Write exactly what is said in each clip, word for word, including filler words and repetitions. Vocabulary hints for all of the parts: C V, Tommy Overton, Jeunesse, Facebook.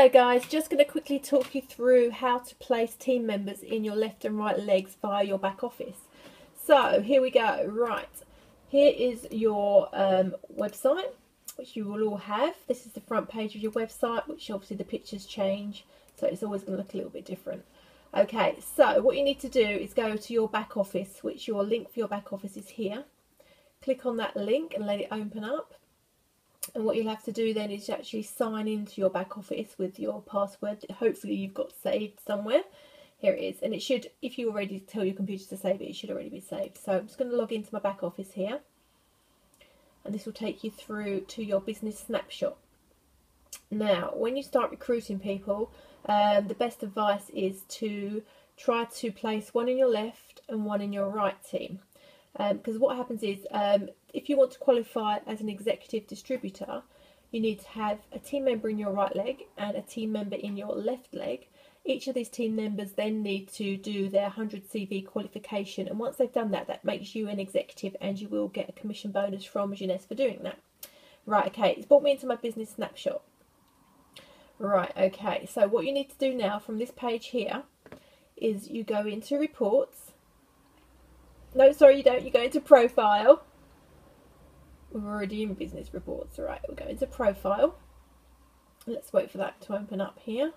Hello guys, just going to quickly talk you through how to place team members in your left and right legs via your back office. So here we go. Right, here is your um, website, which you will all have. This is the front page of your website, which obviously the pictures change, so it's always going to look a little bit different. Okay, so what you need to do is go to your back office, which your link for your back office is here. Click on that link and let it open up. And what you'll have to do then is actually sign into your back office with your password that hopefully you've got saved somewhere. Here it is, and it should, if you already tell your computer to save it, it should already be saved. So I'm just going to log into my back office here, and this will take you through to your business snapshot. Now, when you start recruiting people, um, the best advice is to try to place one in your left and one in your right team. Because um, what happens is, um, if you want to qualify as an executive distributor, you need to have a team member in your right leg and a team member in your left leg. Each of these team members then need to do their one hundred C V qualification, and once they've done that, that makes you an executive, and you will get a commission bonus from Jeunesse for doing that. Right, okay, it's brought me into my business snapshot. Right, okay, so what you need to do now from this page here is you go into reports. No, sorry, you don't. You go into profile. We're already in business reports. All right, we'll go into profile. Let's wait for that to open up here.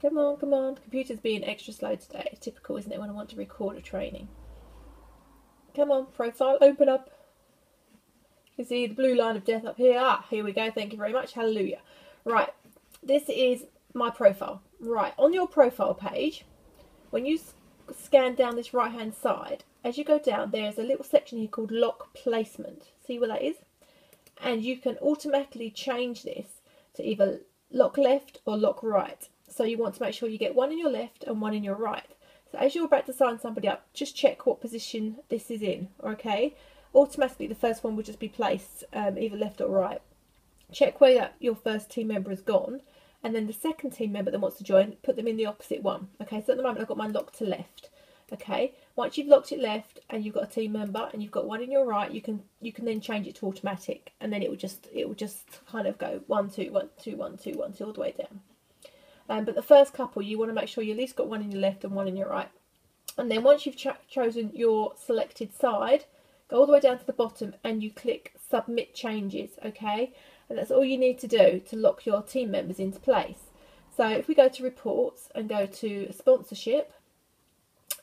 Come on, come on. The computer's being extra slow today. It's typical, isn't it, when I want to record a training. Come on, profile, open up. You can see the blue line of death up here. Ah, here we go. Thank you very much. Hallelujah. Right, this is my profile. Right, on your profile page, when you scan down this right hand side, as you go down there's a little section here called lock placement. See where that is? And you can automatically change this to either lock left or lock right. So you want to make sure you get one in your left and one in your right. So as you're about to sign somebody up, just check what position this is in. Okay, automatically the first one will just be placed um, either left or right. Check where that, your first team member has gone, and then the second team member that wants to join, put them in the opposite one. Okay, so at the moment I've got mine locked to left. Okay, once you've locked it left and you've got a team member and you've got one in your right, you can you can then change it to automatic, and then it will just it will just kind of go one two one two one two one two all the way down. Um, but the first couple, you want to make sure you at least got one in your left and one in your right. And then once you've ch chosen your selected side, go all the way down to the bottom and you click submit changes. Okay, and that's all you need to do to lock your team members into place. So if we go to reports and go to sponsorship,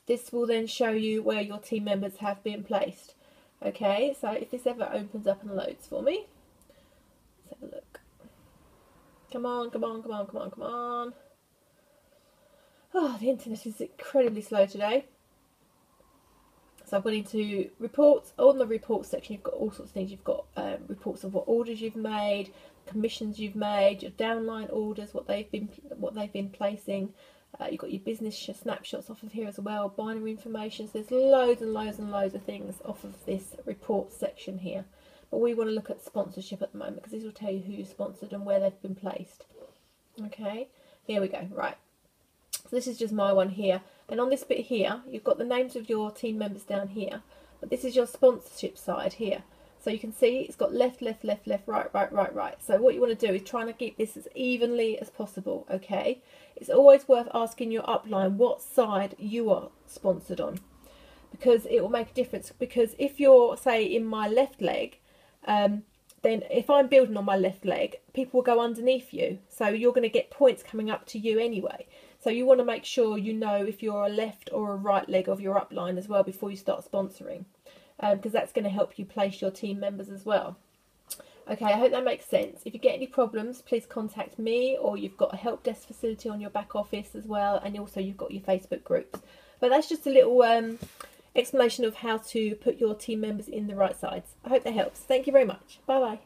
this will then show you where your team members have been placed. Okay, so if this ever opens up and loads for me, let's have a look. Come on, come on, come on, come on, come on. Oh, the internet is incredibly slow today. So I've gone into reports. On the reports section, you've got all sorts of things. You've got um, reports of what orders you've made, commissions you've made, your downline orders, what they've been what they've been placing. Uh, you've got your business snapshots off of here as well, binary information. So there's loads and loads and loads of things off of this report section here. But we want to look at sponsorship at the moment, because this will tell you who you sponsored and where they've been placed. Okay, here we go. Right. So this is just my one here, and on this bit here you've got the names of your team members down here, but this is your sponsorship side here. So you can see it's got left, left, left, left, right, right, right, right. So what you want to do is try and keep this as evenly as possible. Okay, it's always worth asking your upline what side you are sponsored on, because it will make a difference. Because if you're, say, in my left leg, um, then if I'm building on my left leg, people will go underneath you, so you're going to get points coming up to you anyway. So you want to make sure you know if you're a left or a right leg of your upline as well before you start sponsoring, because um, that's going to help you place your team members as well. Okay, I hope that makes sense. If you get any problems, please contact me, or you've got a help desk facility on your back office as well, and also you've got your Facebook groups. But that's just a little um, explanation of how to put your team members in the right sides. I hope that helps. Thank you very much. Bye-bye.